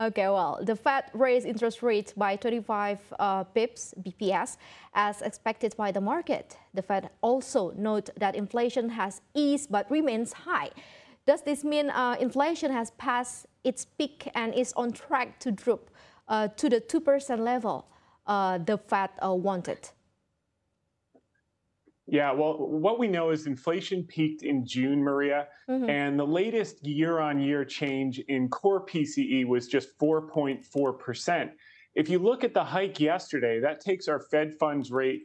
Okay, well, the Fed raised interest rates by 25 bps as expected by the market. The Fed also noted that inflation has eased but remains high. Does this mean inflation has passed its peak and is on track to drop to the 2% level the Fed wanted? Yeah, well, what we know is inflation peaked in June, Maria, and the latest year-on-year change in core PCE was just 4.4%. If you look at the hike yesterday, that takes our Fed funds rate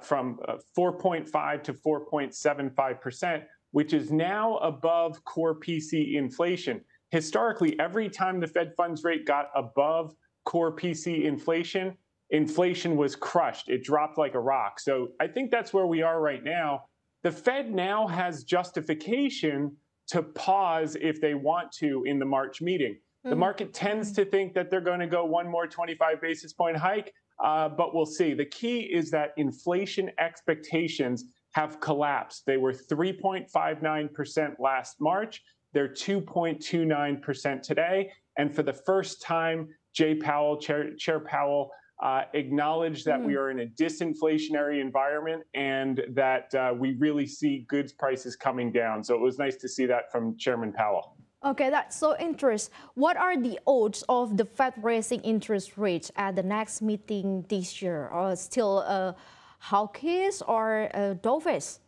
from 4.5 to 4.75%, which is now above core PCE inflation. Historically, every time the Fed funds rate got above core PCE inflation, inflation was crushed. It dropped like a rock. So I think that's where we are right now. The Fed now has justification to pause if they want to in the March meeting. The market tends to think that they're going to go one more 25 basis point hike, but we'll see. The key is that inflation expectations have collapsed. They were 3.59% last March. They're 2.29% today. And for the first time, Chair Powell acknowledge that we are in a disinflationary environment and that we really see goods prices coming down. So it was nice to see that from Chairman Powell. Okay, that's so interesting. What are the odds of the Fed raising interest rates at the next meeting this year? Or still hawkish or dovish?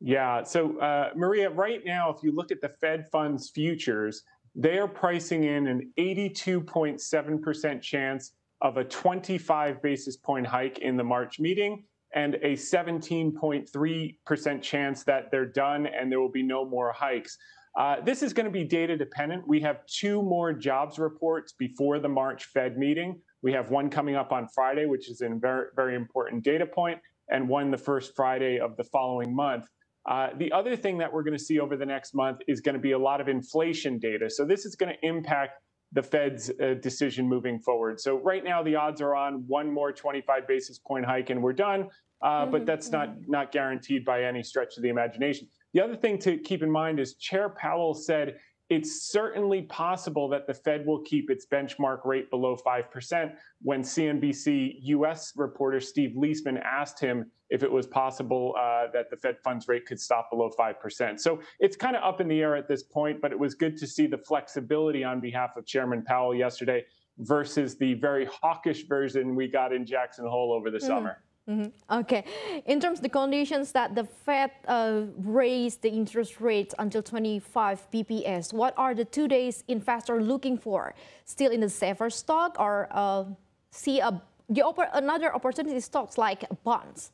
Yeah, so Maria, right now, if you look at the Fed Fund's futures, they are pricing in an 82.7% chance of a 25 basis point hike in the March meeting and a 17.3% chance that they're done and there will be no more hikes. This is going to be data dependent. We have two more jobs reports before the March Fed meeting. We have one coming up on Friday, which is a very, very important data point, and one the first Friday of the following month. The other thing that we're going to see over the next month is going to be a lot of inflation data. So this is going to impact the Fed's decision moving forward. So right now, the odds are on one more 25 basis point hike and we're done. But that's not guaranteed by any stretch of the imagination. The other thing to keep in mind is Chair Powell said it's certainly possible that the Fed will keep its benchmark rate below 5% when CNBC U.S. reporter Steve Leisman asked him if it was possible that the Fed funds rate could stop below 5%. So it's kind of up in the air at this point, but it was good to see the flexibility on behalf of Chairman Powell yesterday versus the very hawkish version we got in Jackson Hole over the summer. Okay. In terms of the conditions that the Fed raised the interest rates until 25 bps, what are the 2 days investors looking for? Still in the safer stock or see another opportunity stocks like bonds?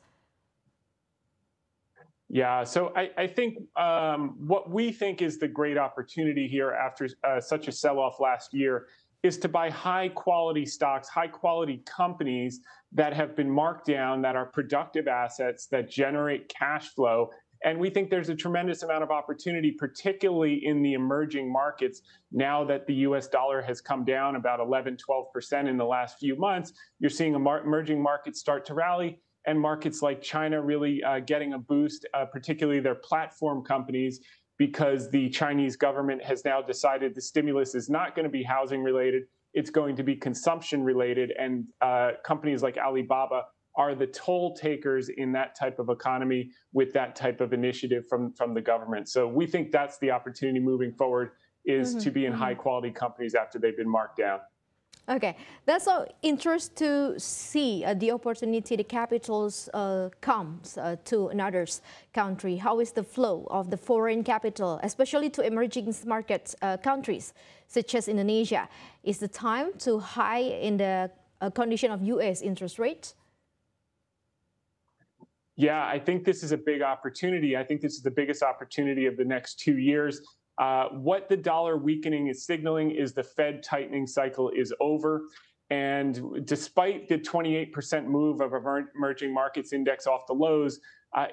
Yeah, so I think what we think is the great opportunity here after such a sell-off last year is to buy high-quality stocks, high-quality companies that have been marked down, that are productive assets, that generate cash flow. And we think there's a tremendous amount of opportunity, particularly in the emerging markets. Now that the US dollar has come down about 11, 12% in the last few months, you're seeing emerging markets start to rally, and markets like China really getting a boost, particularly their platform companies, because the Chinese government has now decided the stimulus is not going to be housing related. It's going to be consumption related. And companies like Alibaba are the toll takers in that type of economy with that type of initiative from the government. So we think that's the opportunity moving forward, is to be in high quality companies after they've been marked down. Okay, that's of interest to see the opportunity the capitals comes to another country. How is the flow of the foreign capital, especially to emerging market countries such as Indonesia? Is the time too high in the condition of U.S. interest rates? Yeah, I think this is a big opportunity. I think this is the biggest opportunity of the next 2 years. What the dollar weakening is signaling is the Fed tightening cycle is over. And despite the 28% move of emerging markets index off the lows,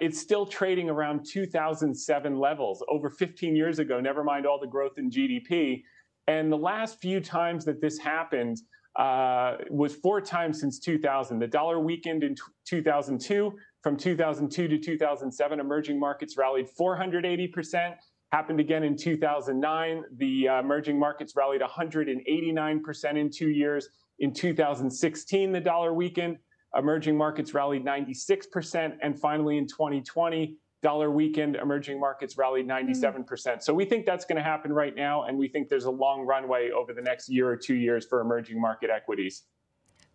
it's still trading around 2007 levels, over 15 years ago, never mind all the growth in GDP. And the last few times that this happened was 4 times since 2000. The dollar weakened in 2002. From 2002 to 2007, emerging markets rallied 480%. Happened again in 2009. The emerging markets rallied 189% in 2 years. In 2016, the dollar weakened. Emerging markets rallied 96%. And finally, in 2020, dollar weakened, emerging markets rallied 97%. So we think that's going to happen right now. And we think there's a long runway over the next year or 2 years for emerging market equities.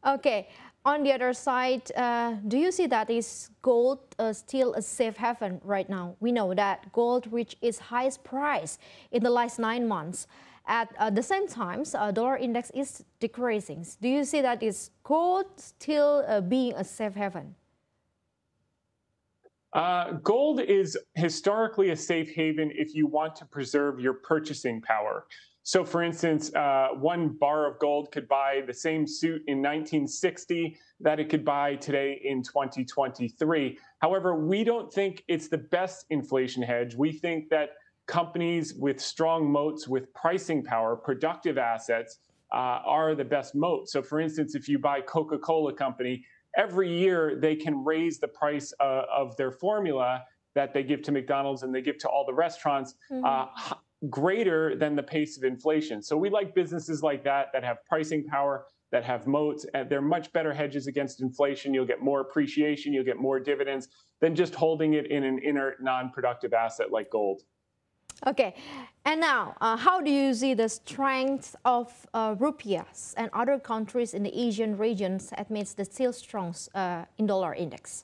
Okay. On the other side, do you see that is gold still a safe haven right now? We know that gold reached its highest price in the last 9 months. At the same time, dollar index is decreasing. Do you see that is gold still being a safe haven? Gold is historically a safe haven if you want to preserve your purchasing power. So, for instance, one bar of gold could buy the same suit in 1960 that it could buy today in 2023. However, we don't think it's the best inflation hedge. We think that companies with strong moats, with pricing power, productive assets, are the best moat. So, for instance, if you buy Coca-Cola Company, every year they can raise the price of their formula that they give to McDonald's and they give to all the restaurants. Greater than the pace of inflation. So we like businesses like that, that have pricing power, that have moats, and they're much better hedges against inflation. You'll get more appreciation, you'll get more dividends than just holding it in an inert, non-productive asset like gold. Okay, and now, how do you see the strength of rupiahs and other countries in the Asian regions amidst the still strong in dollar index?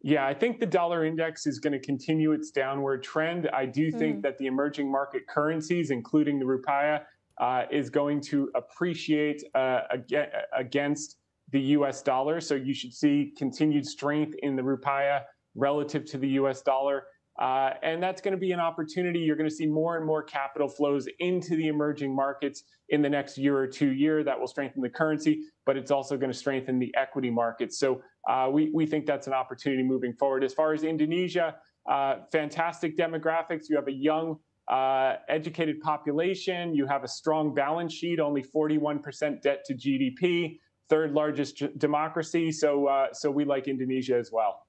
Yeah, I think the dollar index is going to continue its downward trend. I do think that the emerging market currencies, including the rupiah, is going to appreciate against the U.S. dollar. So you should see continued strength in the rupiah relative to the U.S. dollar. And that's going to be an opportunity. You're going to see more and more capital flows into the emerging markets in the next year or 2 years. That will strengthen the currency, but it's also going to strengthen the equity markets. So we think that's an opportunity moving forward. As far as Indonesia, fantastic demographics. You have a young, educated population. You have a strong balance sheet, only 41% debt to GDP, third largest democracy. So we like Indonesia as well.